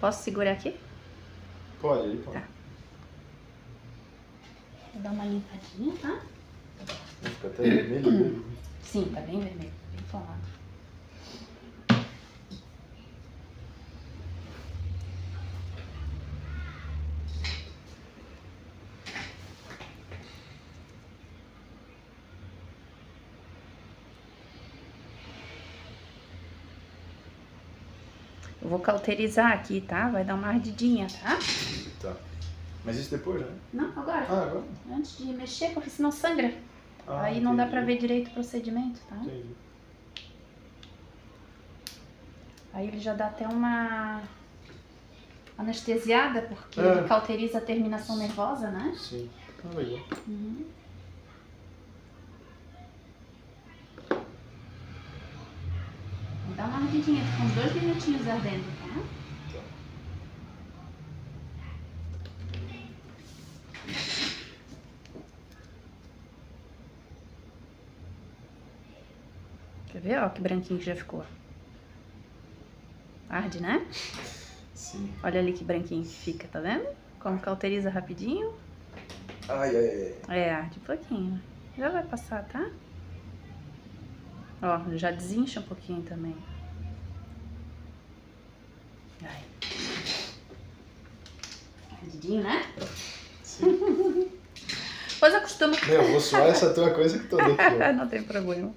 Posso segurar aqui? Pode, pode. Tá. Vou dar uma limpadinha, tá? Fica até vermelho. Sim, tá bem vermelho, bem formado. Eu vou cauterizar aqui, tá? Vai dar uma ardidinha, tá? Tá. Mas isso depois, né? Não, agora. Ah, agora? Antes de mexer, porque senão sangra. Ah, aí não entendi. Dá pra ver direito o procedimento, tá? Entendi. Aí ele já dá até uma anestesiada, porque ele cauteriza a terminação nervosa, né? Sim. Tá legal. Uhum. Dá uma ardidinha, fica uns 2 minutinhos ardendo, tá? Quer ver, ó, que branquinho que já ficou. Arde, né? Sim. Olha ali que branquinho que fica, tá vendo? Como cauteriza rapidinho. Ai, ai, ai. É, arde um pouquinho. Já vai passar, tá? Ó, já desincha um pouquinho também. Ai. Ardidinho, né? Sim. Pois acostuma. Meu, eu vou suar essa tua coisa que tô dentro. Não tem problema.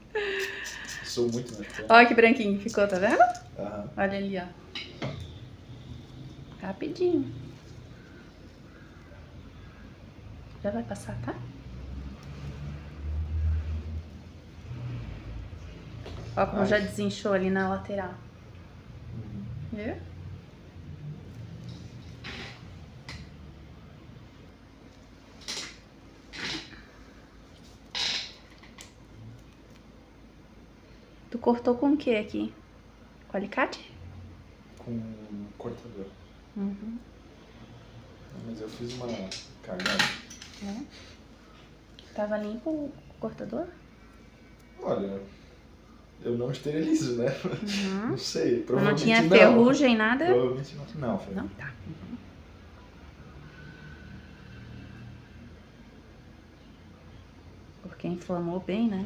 Sou muito natural. Olha que branquinho ficou, tá vendo? Aham. Olha ali, ó. Rapidinho. Já vai passar, tá? Ó, como já desinchou ali na lateral. Uhum. Viu? Tu cortou com o que aqui? Com alicate? Com cortador. Uhum. Mas eu fiz uma cagada. É. Tava limpo o cortador? Olha, eu não esterilizo, né? Uhum. Não sei, provavelmente não. Não tinha ferrugem, nada? Provavelmente não. Não, foi. Não, tá. Uhum. Porque inflamou bem, né?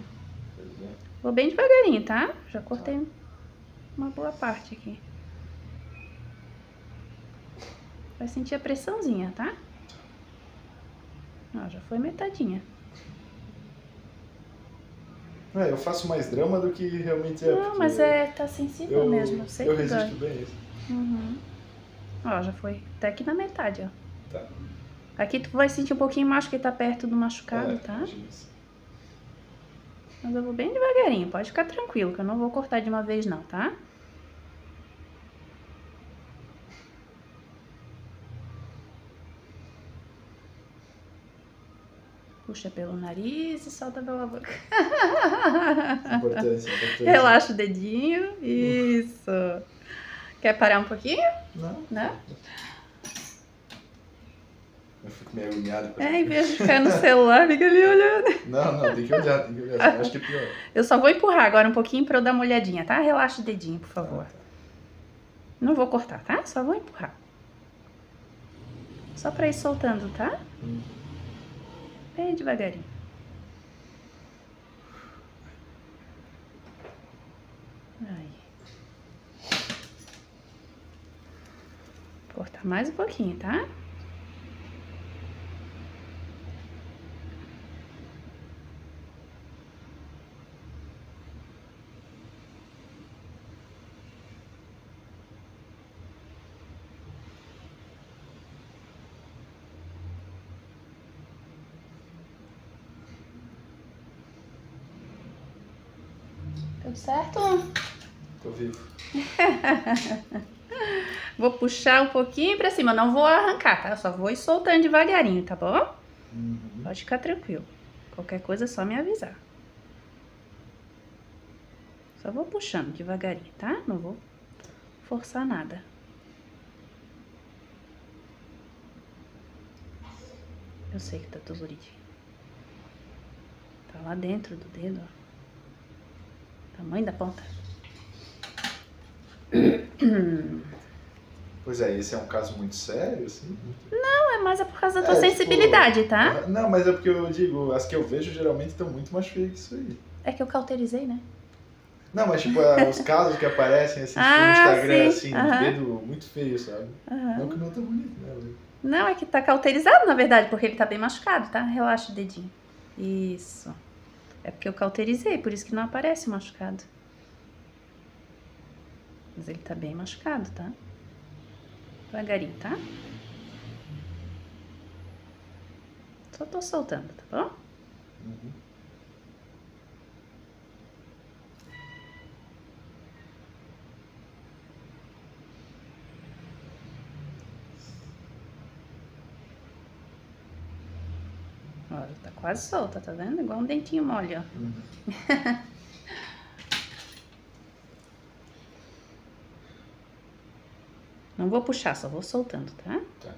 Pois é. Vou bem devagarinho, tá? Já cortei uma boa parte aqui. Vai sentir a pressãozinha, tá? Ó, já foi metadinha. É, eu faço mais drama do que realmente é. Não, mas é, tá sensível mesmo, eu sei que dói. Eu resisto bem a isso. Uhum. Ó, já foi até aqui na metade, ó. Tá. Aqui tu vai sentir um pouquinho mais porque tá perto do machucado, tá? Isso. Mas eu vou bem devagarinho, pode ficar tranquilo, que eu não vou cortar de uma vez não, tá? Puxa pelo nariz e solta pela boca. Importante, importante. Relaxa o dedinho, isso. Quer parar um pouquinho? Não. Não? Eu fico meio agoniado. Em vez de ficar no celular, fica ali olhando. Não, não, tem que olhar, tem que olhar. Acho que é pior. Eu só vou empurrar agora um pouquinho pra eu dar uma olhadinha, tá? Relaxa o dedinho, por favor. Tá. Não vou cortar, tá? Só vou empurrar. Só pra ir soltando, tá? Bem devagarinho. Aí. Vou cortar mais um pouquinho, tá? Tudo certo? Tô vivo. Vou puxar um pouquinho pra cima, não vou arrancar, tá? Eu só vou ir soltando devagarinho, tá bom? Uhum. Pode ficar tranquilo. Qualquer coisa é só me avisar. Só vou puxando devagarinho, tá? Não vou forçar nada. Eu sei que tá doloridinho. Tá lá dentro do dedo, ó. Tamanho da ponta. Pois é, esse é um caso muito sério, assim? Não, é mais por causa da tua sensibilidade, tipo, tá? Não, mas é porque eu digo, as que eu vejo geralmente estão muito mais feias que isso aí. É que eu cauterizei, né? Não, mas tipo, os casos que aparecem assim, no Instagram, sim, assim, no dedo muito feio, sabe? Não que não tá bonito, né? Não, é que tá cauterizado, na verdade, porque ele tá bem machucado, tá? Relaxa o dedinho. Isso. É porque eu cauterizei, por isso que não aparece o machucado. Mas ele tá bem machucado, tá? Devagarinho, tá? Só tô soltando, tá bom? Uhum. Olha, tá quase solta, tá vendo? Igual um dentinho mole, ó. Uhum. Não vou puxar, só vou soltando, tá? Tá.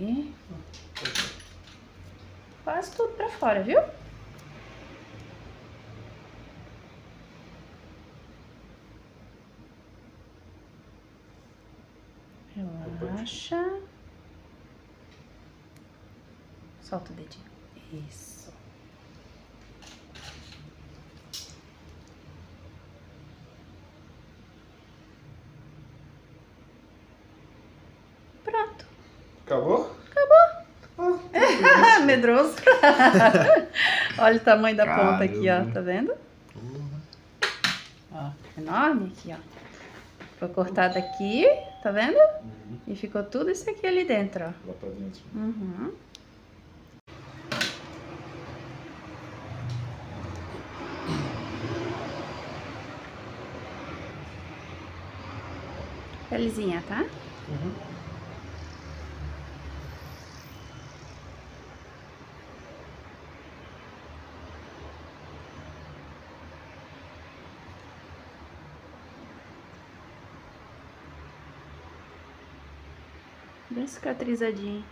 Aí. Quase tudo pra fora, viu? Relaxa. Solta o dedinho. Isso. Pronto. Acabou? Acabou. Ah, medroso. Olha o tamanho da ponta aqui, ó. Tá vendo? Ó, enorme aqui, ó. Foi cortado aqui, tá vendo? Uhum. E ficou tudo isso aqui ali dentro, ó. Lá pra dentro. Uhum. Pelezinha, tá? Uhum. Bem cicatrizadinho.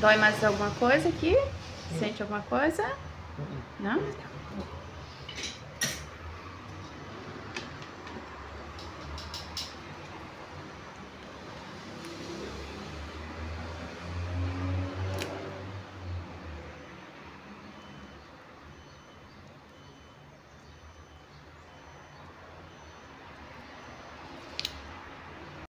Dói mais alguma coisa aqui? Sente alguma coisa? Não?